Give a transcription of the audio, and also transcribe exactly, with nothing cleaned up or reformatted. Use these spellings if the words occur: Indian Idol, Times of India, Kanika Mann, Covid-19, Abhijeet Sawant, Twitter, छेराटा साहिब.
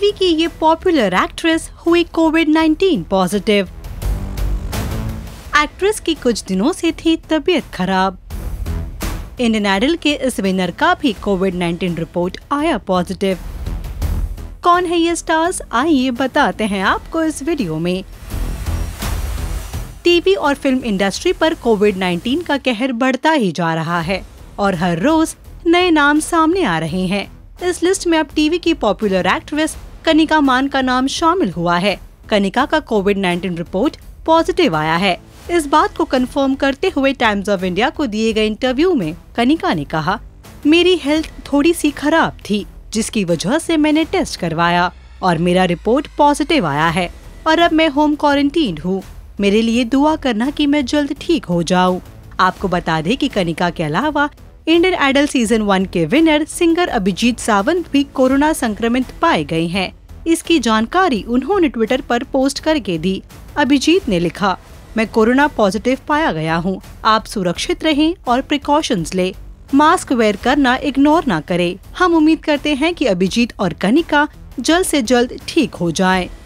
TV की ये popular actress हुई कोविड नाइनटीन पॉजिटिव। एक्ट्रेस की कुछ दिनों से थी तबीयत खराब। इंडियन आइडल के इस विनर का भी कोविड नाइनटीन रिपोर्ट आया पॉजिटिव। कौन है ये स्टार्स, आइए बताते हैं आपको इस वीडियो में। टीवी और फिल्म इंडस्ट्री पर कोविड नाइनटीन का कहर बढ़ता ही जा रहा है और हर रोज नए नाम सामने आ रहे हैं। इस लिस्ट में अब टीवी की पॉपुलर एक्ट्रेस कनिका मान का नाम शामिल हुआ है। कनिका का कोविड नाइनटीन रिपोर्ट पॉजिटिव आया है। इस बात को कंफर्म करते हुए टाइम्स ऑफ इंडिया को दिए गए इंटरव्यू में कनिका ने कहा, मेरी हेल्थ थोड़ी सी खराब थी जिसकी वजह से मैंने टेस्ट करवाया और मेरा रिपोर्ट पॉजिटिव आया है और अब मैं होम क्वारंटीन हूँ। मेरे लिए दुआ करना कि मैं जल्द ठीक हो जाऊँ। आपको बता दें कि कनिका के अलावा इंडियन आइडल सीजन वन के विनर सिंगर अभिजीत सावंत भी कोरोना संक्रमित पाए गए हैं। इसकी जानकारी उन्होंने ट्विटर पर पोस्ट करके दी। अभिजीत ने लिखा, मैं कोरोना पॉजिटिव पाया गया हूँ। आप सुरक्षित रहें और प्रिकॉशंस लें। मास्क वेयर करना इग्नोर ना करें। हम उम्मीद करते हैं कि अभिजीत और कनिका जल्द से जल्द ठीक हो जाएं।